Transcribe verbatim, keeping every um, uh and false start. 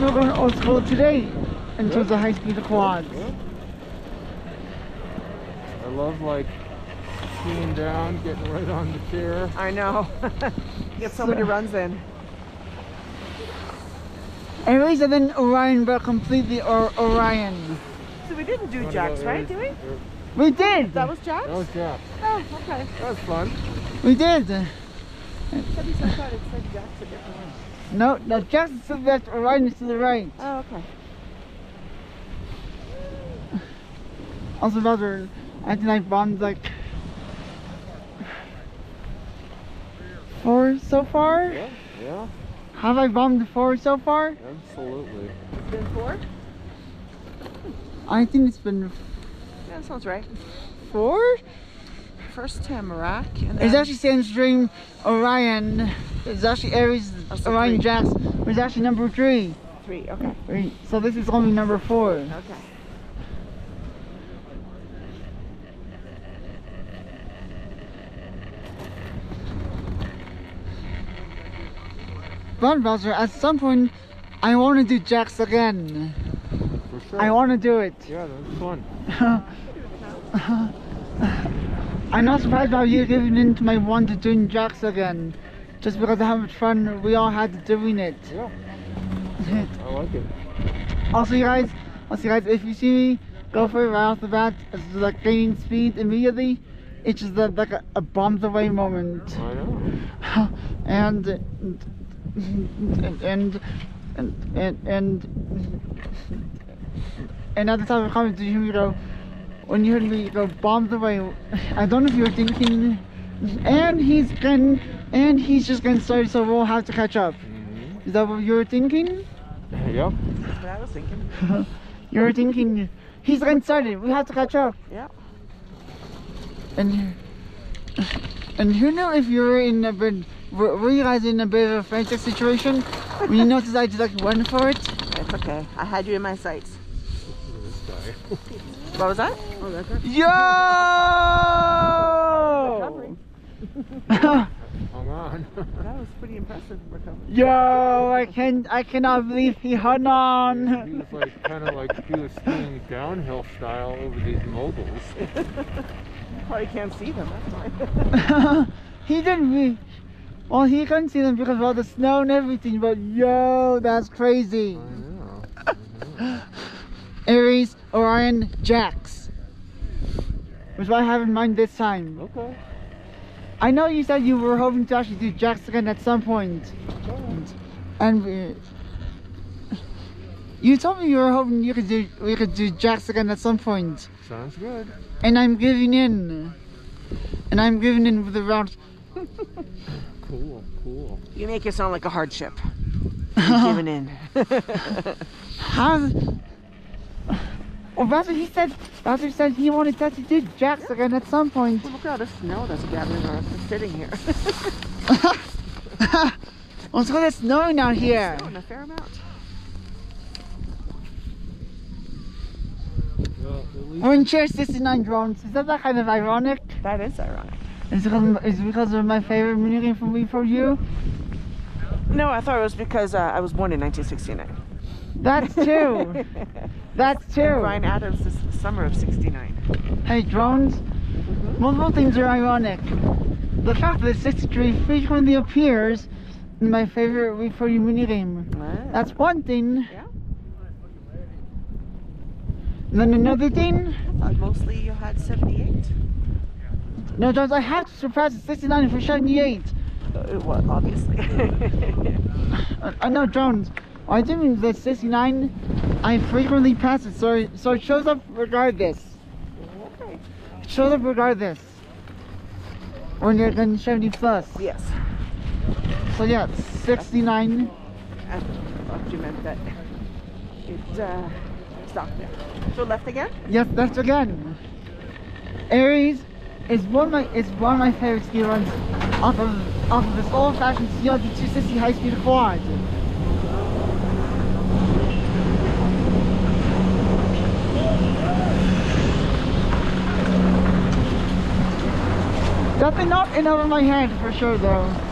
We're going old school today in terms of high-speed quads. I love like skiing down, getting right on the chair. I know. Get somebody so, runs in. Anyways, and then Orion, but completely or Orion. So we didn't do jacks, right? Did we? We did. That was jacks. That was jacks. Oh, okay. That was fun. We did. It said it said jacks a different one. No, no, jacks is to the left. Orion is to the right. Oh, okay. Also, Bowser, I think I bombed like four so far. Yeah, yeah. Have I bombed four so far? Absolutely. It's been four? I think it's been... Yeah, that sounds right. Four? First Tamarack. And it's actually Sunstream Orion. It's actually Aries oh, Orion three. Jacks. It's actually number three. Three, okay. Three. So this is only number four. Okay. But Bowser, at some point, I want to do jacks again. For sure. I want to do it. Yeah, that's fun. I'm not surprised about you giving in to my want to doing jacks again. Just because of how much fun we all had doing it. Yeah. I like it. Also, you guys, also you guys, if you see me go for it right off the bat, it's just like gaining speed immediately. It's just like, like a, a bombs away moment. I know. and. And, and and and and at the top of the comments, you hear me go, when you heard me go bombs away, I don't know if you were thinking, and he's getting, and he's just getting started, so we'll have to catch up. Mm-hmm. Is that what you were thinking? Yep. That's what I was thinking. You were thinking, he's getting started, we have to catch up. Yeah. And and who knew if you were in a bed. Were, were you guys in a bit of a frantic situation? When you noticed I just like went for it? It's okay. I had you in my sights. What was that? Oh, that good. Yo! Recovering. Hung on. That was pretty impressive recovery. Yo! I can I cannot believe he hung on. Yeah, he was like kind of like he was skiing downhill style over these mobiles. You probably can't see them. That's fine. He didn't. Really, well, he couldn't see them because of all the snow and everything, but yo, that's crazy. I know. I know. Aries, Orion, jacks. Which I have in mind this time. Okay. I know you said you were hoping to actually do jacks again at some point. Okay. And uh, you told me you were hoping you could do we could do jacks again at some point. Sounds good. And I'm giving in. And I'm giving in with the round. Cool, cool. You make it sound like a hardship. You're giving in. How's... Well, Bowser, he said, Bowser said he wanted us to do jacks yeah. again at some point. Well, look at all the snow that's gathering around us sitting here. Let's go to snowing out here. Snowing a fair amount. Well, we're in chair sixty-nine drones. Is that, that kind of ironic? That is ironic. Is it because, is it because of my favorite minigame from We For You? No, I thought it was because uh, I was born in nineteen sixty-nine. That's two. That's two. Brian Adams is the summer of sixty-nine. Hey, drones, mm-hmm. multiple things are ironic. The fact that sixty-three frequently appears in my favorite We For You minigame. Wow. That's one thing. Yeah. And then another thing. I thought mostly you had seventy-eight. No, Jones, I have to surpass sixty-nine for seventy-eight. Uh, well, obviously. I uh, know, Jones. I didn't mean that sixty-nine. I frequently pass it, so it, so it shows up regardless. Okay. It shows up regardless. When you're getting seventy plus. Yes. So yeah, sixty-nine. I thought you meant that it uh, stopped there. So left again? Yes, left again. Aries. It's one of my it's one of my favorite ski runs off of off of this old-fashioned C L G two sixty high-speed quad. Definitely not in over my head for sure though.